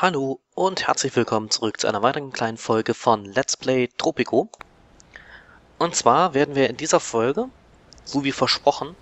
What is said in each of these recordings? Hallo und herzlich willkommen zurück zu einer weiteren kleinen Folge von Let's Play Tropico. Und zwar werden wir in dieser Folge, so wie versprochen,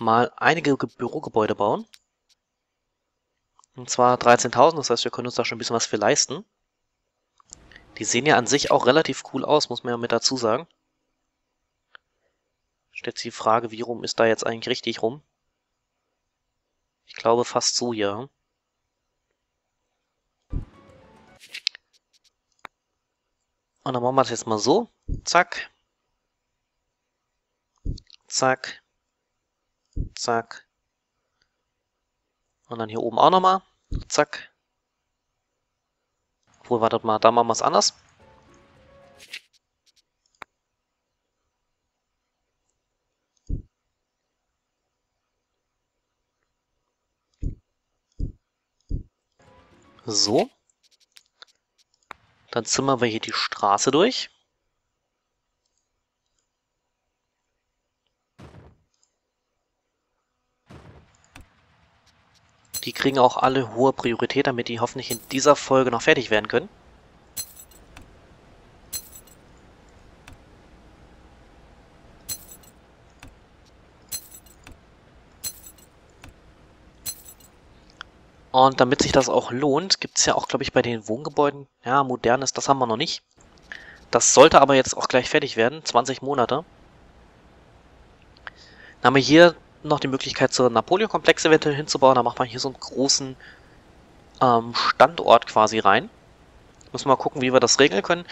mal einige Bürogebäude bauen. Und zwar 13.000, das heißt, wir können uns da schon ein bisschen was für leisten. Die sehen ja an sich auch relativ cool aus, muss man ja mit dazu sagen. Stellt sich die Frage, wie rum ist da jetzt eigentlich richtig rum? Ich glaube fast so, ja. Und dann machen wir das jetzt mal so. Zack. Zack. Zack. Und dann hier oben auch nochmal. Zack. Obwohl, wartet mal, da machen wir es anders. So. Dann zimmern wir hier die Straße durch. Die kriegen auch alle hohe Priorität, damit die hoffentlich in dieser Folge noch fertig werden können. Und damit sich das auch lohnt, gibt es ja auch, glaube ich, bei den Wohngebäuden, ja, modernes, das haben wir noch nicht. Das sollte aber jetzt auch gleich fertig werden, 20 Monate. Dann haben wir hier noch die Möglichkeit, so einen Napoleon-Komplex eventuell hinzubauen. Da macht man hier so einen großen Standort quasi rein. Müssen wir mal gucken, wie wir das regeln können.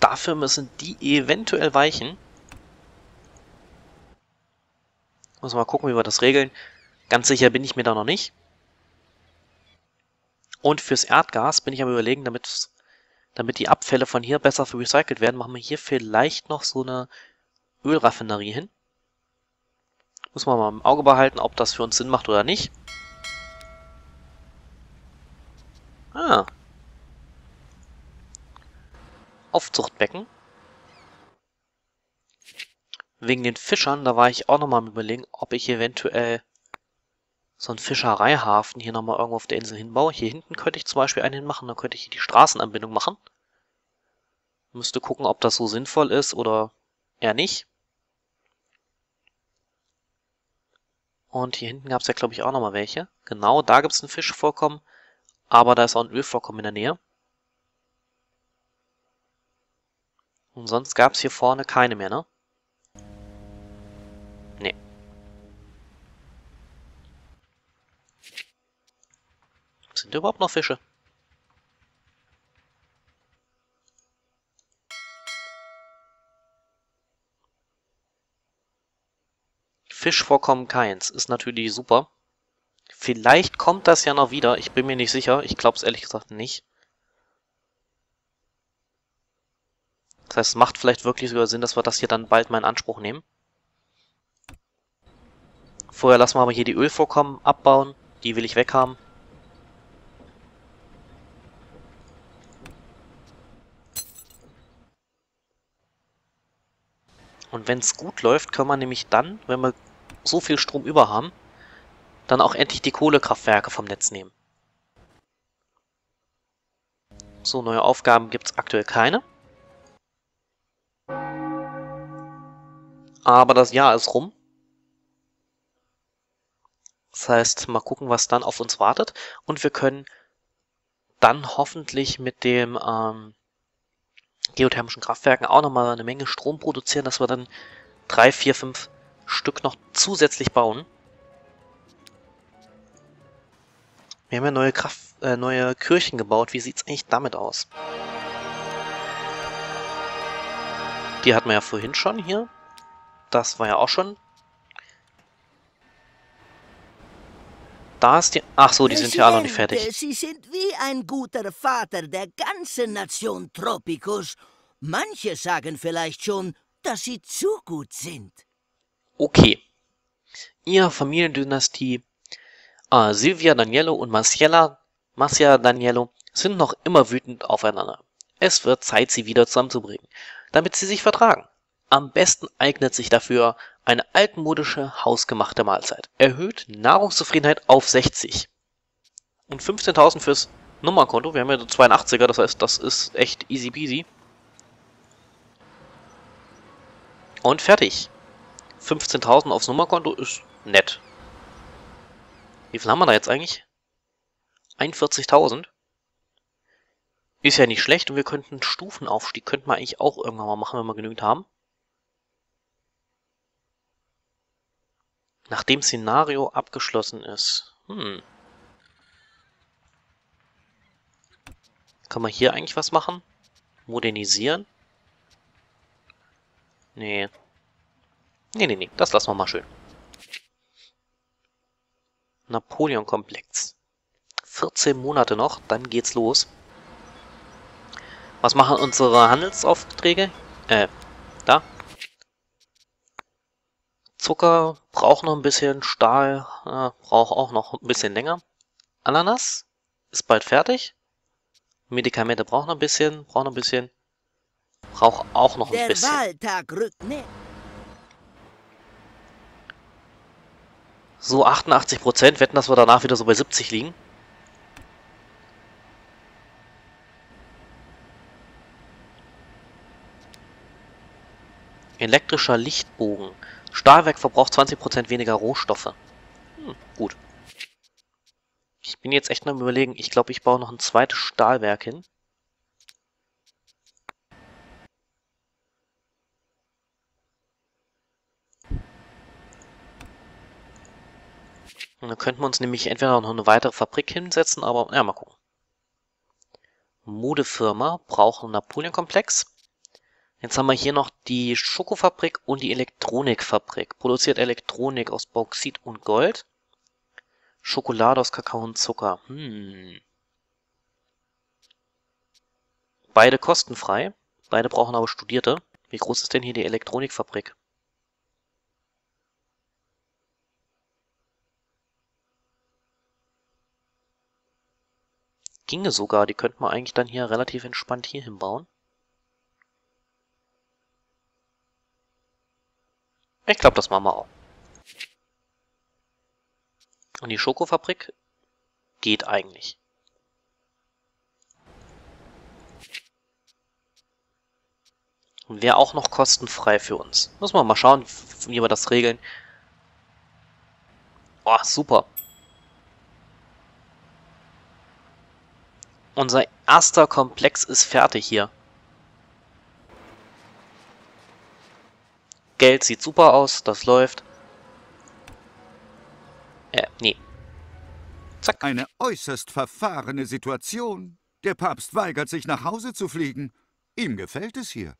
Dafür müssen die eventuell weichen. Müssen wir mal gucken, wie wir das regeln. Ganz sicher bin ich mir da noch nicht. Und fürs Erdgas bin ich am Überlegen, damit die Abfälle von hier besser recycelt werden, machen wir hier vielleicht noch so eine Ölraffinerie hin. Muss man mal im Auge behalten, ob das für uns Sinn macht oder nicht. Ah. Aufzuchtbecken. Wegen den Fischern, da war ich auch nochmal am Überlegen, ob ich eventuell so einen Fischereihafen hier nochmal irgendwo auf der Insel hinbaue. Hier hinten könnte ich zum Beispiel einen hinmachen, dann könnte ich hier die Straßenanbindung machen. Müsste gucken, ob das so sinnvoll ist oder eher nicht. Und hier hinten gab es ja, glaube ich, auch nochmal welche. Genau, da gibt es ein Fischvorkommen, aber da ist auch ein Ölvorkommen in der Nähe. Und sonst gab es hier vorne keine mehr, ne? Sind überhaupt noch Fische? Fischvorkommen keins. Ist natürlich super. Vielleicht kommt das ja noch wieder. Ich bin mir nicht sicher. Ich glaube es ehrlich gesagt nicht. Das heißt, es macht vielleicht wirklich sogar Sinn, dass wir das hier dann bald mal in Anspruch nehmen. Vorher lassen wir aber hier die Ölvorkommen abbauen. Die will ich weghaben. Und wenn es gut läuft, können wir nämlich dann, wenn wir so viel Strom über haben, dann auch endlich die Kohlekraftwerke vom Netz nehmen. So, neue Aufgaben gibt es aktuell keine. Aber das Jahr ist rum. Das heißt, mal gucken, was dann auf uns wartet. Und wir können dann hoffentlich mit dem geothermischen Kraftwerken auch nochmal eine Menge Strom produzieren, dass wir dann 3, 4, 5 Stück noch zusätzlich bauen. Wir haben ja neue Kirchen gebaut. Wie sieht es eigentlich damit aus? Die hatten wir ja vorhin schon hier. Das war ja auch schon. Da ist die... Ach so, die sind ja alle noch nicht fertig. Sie sind wie ein guter Vater der ganzen Nation Tropicus. Manche sagen vielleicht schon, dass sie zu gut sind. Okay. Ihre Familiendynastie Silvia Daniello und Marcia Daniello sind noch immer wütend aufeinander. Es wird Zeit, sie wieder zusammenzubringen, damit sie sich vertragen. Am besten eignet sich dafür eine altmodische, hausgemachte Mahlzeit. Erhöht Nahrungszufriedenheit auf 60. Und 15.000 fürs Nummerkonto. Wir haben ja so 82er, das heißt, das ist echt easy peasy. Und fertig. 15.000 aufs Nummerkonto ist nett. Wie viel haben wir da jetzt eigentlich? 41.000. Ist ja nicht schlecht und wir könnten einen Stufenaufstieg, könnten wir eigentlich auch irgendwann mal machen, wenn wir genügend haben. Nach dem Szenario abgeschlossen ist. Kann man hier eigentlich was machen? Modernisieren? Nee. Nee. Das lassen wir mal schön. Napoleon-Komplex. 14 Monate noch, dann geht's los. Was machen unsere Handelsaufträge? Da. Zucker braucht noch ein bisschen, Stahl braucht auch noch ein bisschen länger. Ananas ist bald fertig. Medikamente braucht noch ein bisschen, braucht auch noch ein bisschen. Der Wahltag rückt näher. So, 88%, wetten, dass wir danach wieder so bei 70 liegen. Elektrischer Lichtbogen. Stahlwerk verbraucht 20% weniger Rohstoffe. Gut. Ich bin jetzt echt noch am Überlegen. Ich glaube, ich baue noch ein zweites Stahlwerk hin. Und dann könnten wir uns nämlich entweder noch eine weitere Fabrik hinsetzen, aber ja, mal gucken. Modefirma braucht einen Napoleon-Komplex. Jetzt haben wir hier noch die Schokofabrik und die Elektronikfabrik. Produziert Elektronik aus Bauxit und Gold. Schokolade aus Kakao und Zucker. Beide kostenfrei. Beide brauchen aber Studierte. Wie groß ist denn hier die Elektronikfabrik? Ginge sogar. Die könnten wir eigentlich dann hier relativ entspannt hier hinbauen. Ich glaube, das machen wir auch. Und die Schokofabrik geht eigentlich. Und wäre auch noch kostenfrei für uns. Müssen wir mal schauen, wie wir das regeln. Oh, super. Unser erster Komplex ist fertig hier. Geld sieht super aus, das läuft. Zack. Eine äußerst verfahrene Situation. Der Papst weigert sich, nach Hause zu fliegen. Ihm gefällt es hier.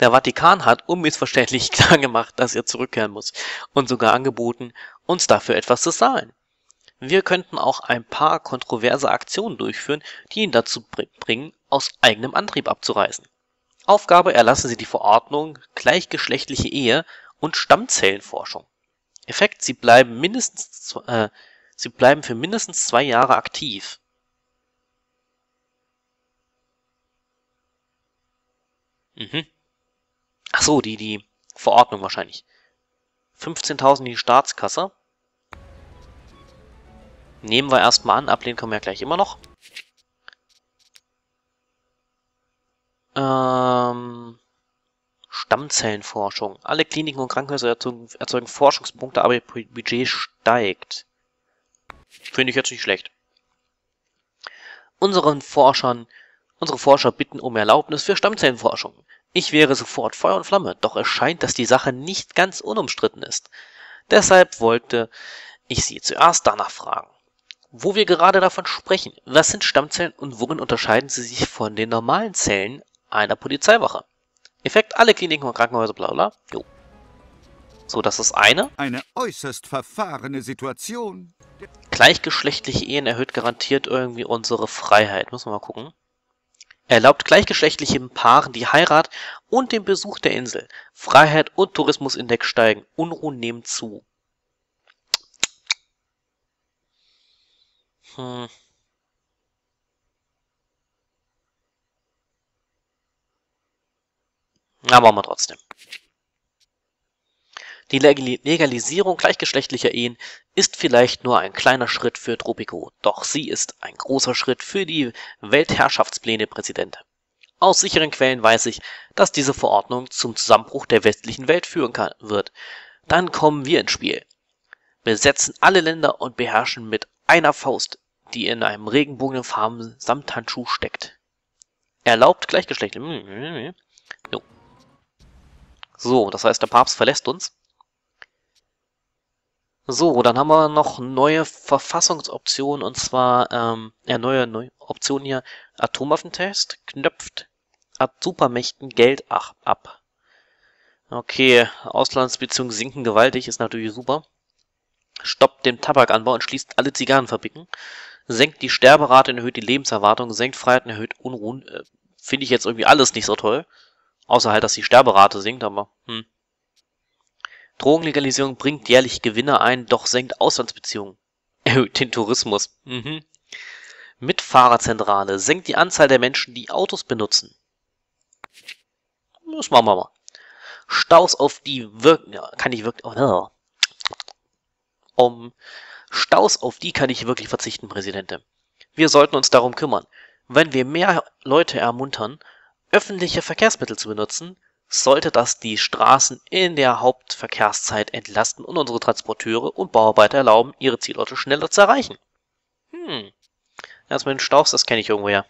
Der Vatikan hat unmissverständlich klar gemacht, dass er zurückkehren muss und sogar angeboten, uns dafür etwas zu zahlen. Wir könnten auch ein paar kontroverse Aktionen durchführen, die ihn dazu bringen, aus eigenem Antrieb abzureisen. Aufgabe erlassen Sie die Verordnung gleichgeschlechtliche Ehe und Stammzellenforschung. Effekt, Sie bleiben für mindestens 2 Jahre aktiv. Ach so, die Verordnung wahrscheinlich. 15.000 in die Staatskasse. Nehmen wir erstmal an, ablehnen können wir ja gleich immer noch. Stammzellenforschung. Alle Kliniken und Krankenhäuser erzeugen Forschungspunkte, aber ihr Budget steigt. Finde ich jetzt nicht schlecht. Unsere Forscher bitten um Erlaubnis für Stammzellenforschung. Ich wäre sofort Feuer und Flamme, doch es scheint, dass die Sache nicht ganz unumstritten ist. Deshalb wollte ich Sie zuerst danach fragen. Wo wir gerade davon sprechen, was sind Stammzellen und worin unterscheiden sie sich von den normalen Zellen einer Polizeiwache? Effekt, alle Kliniken und Krankenhäuser, bla bla. Jo. So, das ist eine. Eine äußerst verfahrene Situation. Gleichgeschlechtliche Ehen erhöht garantiert irgendwie unsere Freiheit. Müssen wir mal gucken. Erlaubt gleichgeschlechtlichen Paaren die Heirat und den Besuch der Insel. Freiheit und Tourismusindex steigen. Unruhen nehmen zu. Aber machen wir trotzdem. Die Legalisierung gleichgeschlechtlicher Ehen ist vielleicht nur ein kleiner Schritt für Tropico, doch sie ist ein großer Schritt für die Weltherrschaftspläne, Präsident. Aus sicheren Quellen weiß ich, dass diese Verordnung zum Zusammenbruch der westlichen Welt führen wird. Dann kommen wir ins Spiel. Besetzen alle Länder und beherrschen mit einer Faust, die in einem regenbogenen Farben Samthandschuh steckt. Erlaubt Gleichgeschlecht. No. So, das heißt, der Papst verlässt uns. So, dann haben wir noch neue Verfassungsoptionen, und zwar, neue Option hier, Atomwaffentest, knöpft Supermächten Geld ab. Okay, Auslandsbeziehungen sinken gewaltig, ist natürlich super. Stoppt den Tabakanbau und schließt alle Zigarrenfabriken. Senkt die Sterberate und erhöht die Lebenserwartung, senkt Freiheiten, erhöht Unruhen. Finde ich jetzt irgendwie alles nicht so toll. Außer halt, dass die Sterberate sinkt, aber Drogenlegalisierung bringt jährlich Gewinne ein, doch senkt Auslandsbeziehungen. Erhöht den Tourismus. Mitfahrerzentrale. Senkt die Anzahl der Menschen, die Autos benutzen. Das machen wir mal. Staus auf die Staus auf die kann ich wirklich verzichten, Präsident. Wir sollten uns darum kümmern. Wenn wir mehr Leute ermuntern, öffentliche Verkehrsmittel zu benutzen, sollte das die Straßen in der Hauptverkehrszeit entlasten und unsere Transporteure und Bauarbeiter erlauben, ihre Zielorte schneller zu erreichen. Das mit den Staus, das kenne ich irgendwoher.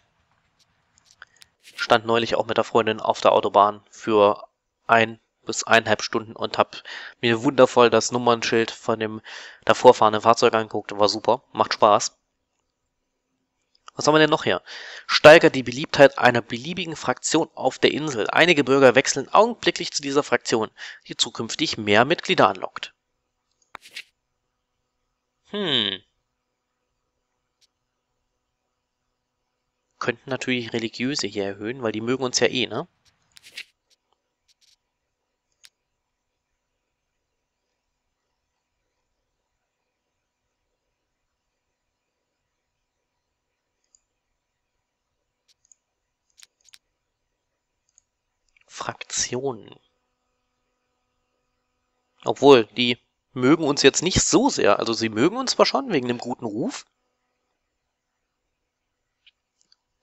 Stand neulich auch mit der Freundin auf der Autobahn für 1 bis 1,5 Stunden und habe mir wundervoll das Nummernschild von dem davorfahrenden Fahrzeug angeguckt. War super, macht Spaß. Was haben wir denn noch hier? Steigert die Beliebtheit einer beliebigen Fraktion auf der Insel. Einige Bürger wechseln augenblicklich zu dieser Fraktion, die zukünftig mehr Mitglieder anlockt. Könnten natürlich Religiöse hier erhöhen, weil die mögen uns ja eh, ne? Fraktionen. Obwohl, die mögen uns jetzt nicht so sehr. Also sie mögen uns zwar schon wegen dem guten Ruf.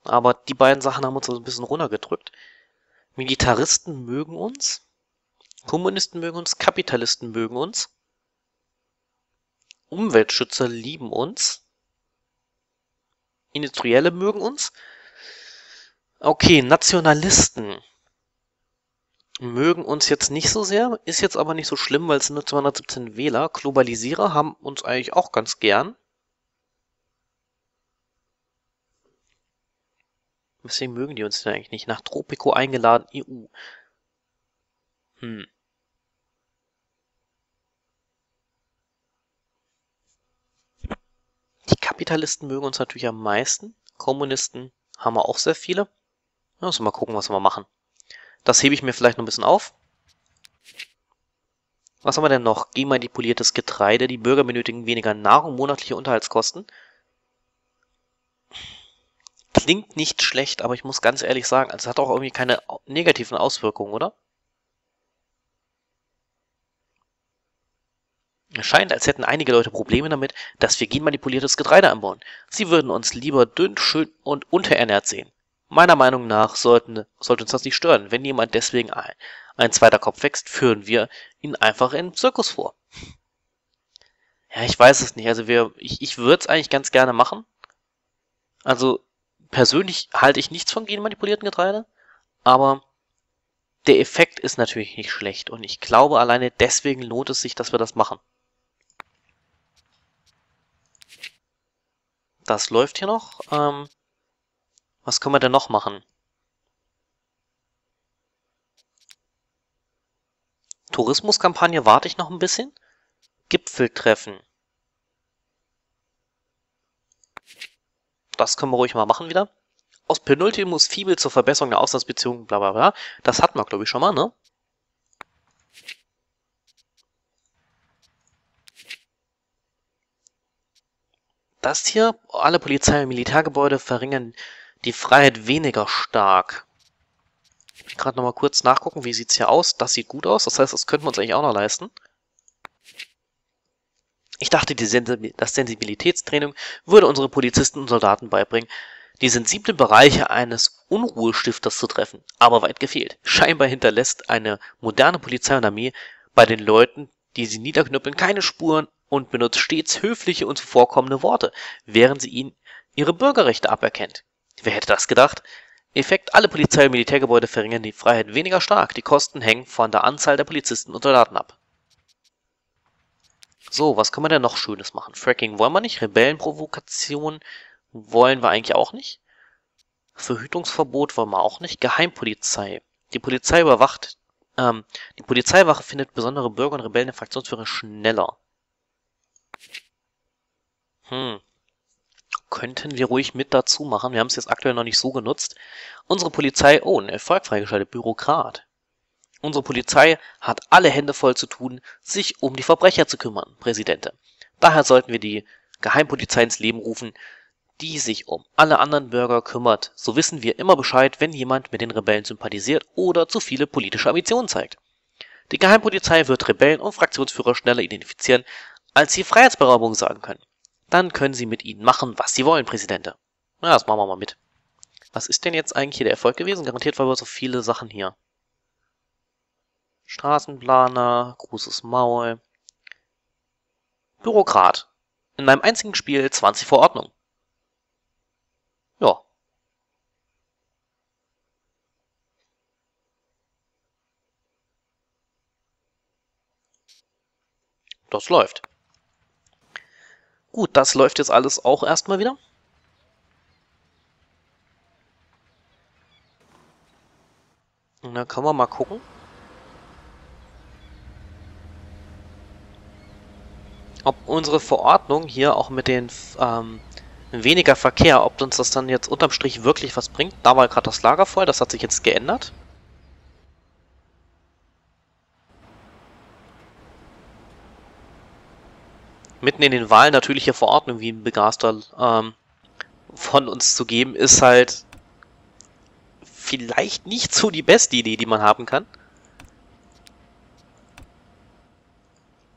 Aber die beiden Sachen haben uns also ein bisschen runtergedrückt. Militaristen mögen uns. Kommunisten mögen uns. Kapitalisten mögen uns. Umweltschützer lieben uns. Industrielle mögen uns. Okay, Nationalisten mögen uns jetzt nicht so sehr, ist jetzt aber nicht so schlimm, weil es nur 217 Wähler. Globalisierer haben uns eigentlich auch ganz gern. Deswegen mögen die uns denn eigentlich nicht. Nach Tropico eingeladen, EU. Die Kapitalisten mögen uns natürlich am meisten. Kommunisten haben wir auch sehr viele. Also mal gucken, was wir machen. Das hebe ich mir vielleicht noch ein bisschen auf. Was haben wir denn noch? Genmanipuliertes Getreide. Die Bürger benötigen weniger Nahrung, monatliche Unterhaltskosten. Klingt nicht schlecht, aber ich muss ganz ehrlich sagen, es hat auch irgendwie keine negativen Auswirkungen, oder? Es scheint, als hätten einige Leute Probleme damit, dass wir genmanipuliertes Getreide anbauen. Sie würden uns lieber dünn, schön und unterernährt sehen. Meiner Meinung nach sollte uns das nicht stören. Wenn jemand deswegen ein zweiter Kopf wächst, führen wir ihn einfach in einen Zirkus vor. Ja, ich weiß es nicht. Also ich würde es eigentlich ganz gerne machen. Also persönlich halte ich nichts von genmanipulierten Getreide, aber der Effekt ist natürlich nicht schlecht. Und ich glaube, alleine deswegen lohnt es sich, dass wir das machen. Das läuft hier noch. Was können wir denn noch machen? Tourismuskampagne warte ich noch ein bisschen. Gipfeltreffen. Das können wir ruhig mal machen wieder. Aus Penultimus Fibel zur Verbesserung der Auslandsbeziehungen, bla bla bla. Das hatten wir, glaube ich, schon mal, ne? Das hier, alle Polizei- und Militärgebäude verringern die Freiheit weniger stark. Ich will gerade nochmal kurz nachgucken, wie sieht es hier aus. Das sieht gut aus, das heißt, das könnten wir uns eigentlich auch noch leisten. Ich dachte, das Sensibilitätstraining würde unsere Polizisten und Soldaten beibringen, die sensiblen Bereiche eines Unruhestifters zu treffen, aber weit gefehlt. Scheinbar hinterlässt eine moderne Polizei und Armee bei den Leuten, die sie niederknüppeln, keine Spuren und benutzt stets höfliche und zuvorkommende Worte, während sie ihnen ihre Bürgerrechte aberkennt. Wer hätte das gedacht? Effekt, alle Polizei- und Militärgebäude verringern die Freiheit weniger stark. Die Kosten hängen von der Anzahl der Polizisten und Soldaten ab. So, was kann man denn noch Schönes machen? Fracking wollen wir nicht, Rebellenprovokation wollen wir eigentlich auch nicht. Verhütungsverbot wollen wir auch nicht. Geheimpolizei. Die Polizeiwache findet besondere Bürger und Rebellen der Fraktionsführer schneller. Könnten wir ruhig mit dazu machen. Wir haben es jetzt aktuell noch nicht so genutzt. Unsere Polizei... Oh, ein Erfolg freigeschaltet. Bürokrat. Unsere Polizei hat alle Hände voll zu tun, sich um die Verbrecher zu kümmern, Präsidente. Daher sollten wir die Geheimpolizei ins Leben rufen, die sich um alle anderen Bürger kümmert. So wissen wir immer Bescheid, wenn jemand mit den Rebellen sympathisiert oder zu viele politische Ambitionen zeigt. Die Geheimpolizei wird Rebellen und Fraktionsführer schneller identifizieren, als sie Freiheitsberaubung sagen können. Dann können sie mit ihnen machen, was sie wollen, Präsidente. Na, das machen wir mal mit. Was ist denn jetzt eigentlich hier der Erfolg gewesen? Garantiert weil wir so viele Sachen hier. Straßenplaner, großes Maul, Bürokrat. In einem einzigen Spiel 20 Verordnungen. Ja. Das läuft. Gut, das läuft jetzt alles auch erstmal wieder. Und dann können wir mal gucken. Ob unsere Verordnung hier auch mit den weniger Verkehr, ob uns das dann jetzt unterm Strich wirklich was bringt. Da war gerade das Lager voll, das hat sich jetzt geändert. Mitten in den Wahlen natürlich hier Verordnung, wie ein Begaster von uns zu geben, ist halt vielleicht nicht so die beste Idee, die man haben kann.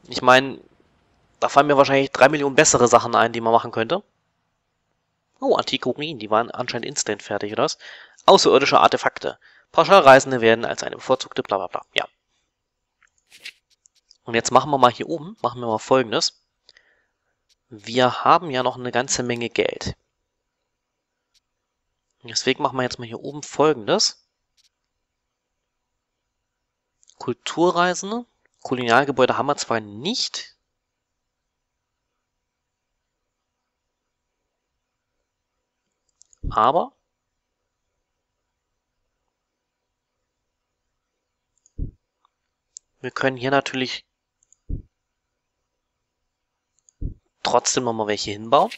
Ich meine... Da fallen mir wahrscheinlich 3 Millionen bessere Sachen ein, die man machen könnte. Oh, antike Ruinen, die waren anscheinend instant fertig, oder was? Außerirdische Artefakte. Pauschalreisende werden als eine bevorzugte Blablabla. Ja. Und jetzt machen wir mal hier oben, machen wir mal Folgendes. Wir haben ja noch eine ganze Menge Geld. Deswegen machen wir jetzt mal hier oben Folgendes. Kulturreisende. Kolonialgebäude haben wir zwar nicht... Aber wir können hier natürlich trotzdem nochmal welche hinbauen.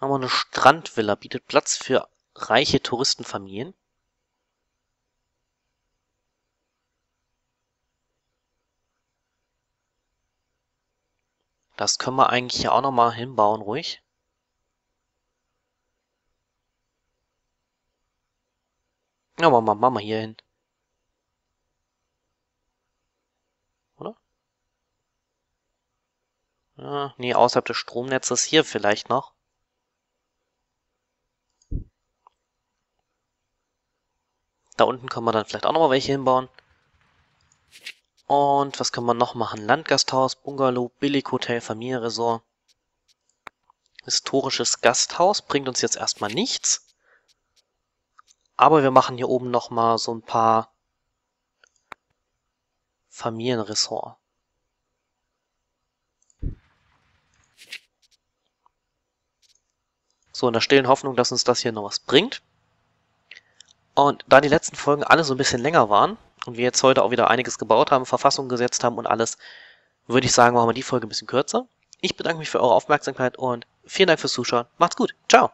Haben wir eine Strandvilla, bietet Platz für reiche Touristenfamilien. Das können wir eigentlich hier auch nochmal hinbauen, ruhig. Ja, machen wir hier hin. Oder? Ja, nee, außerhalb des Stromnetzes hier vielleicht noch. Da unten können wir dann vielleicht auch nochmal welche hinbauen. Und was können wir noch machen? Landgasthaus, Bungalow, Billighotel, Familienresort. Historisches Gasthaus bringt uns jetzt erstmal nichts. Aber wir machen hier oben nochmal so ein paar Familienressort. So, in der stillen Hoffnung, dass uns das hier noch was bringt. Und da die letzten Folgen alle so ein bisschen länger waren und wir jetzt heute auch wieder einiges gebaut haben, Verfassung gesetzt haben und alles, würde ich sagen, machen wir die Folge ein bisschen kürzer. Ich bedanke mich für eure Aufmerksamkeit und vielen Dank fürs Zuschauen. Macht's gut. Ciao.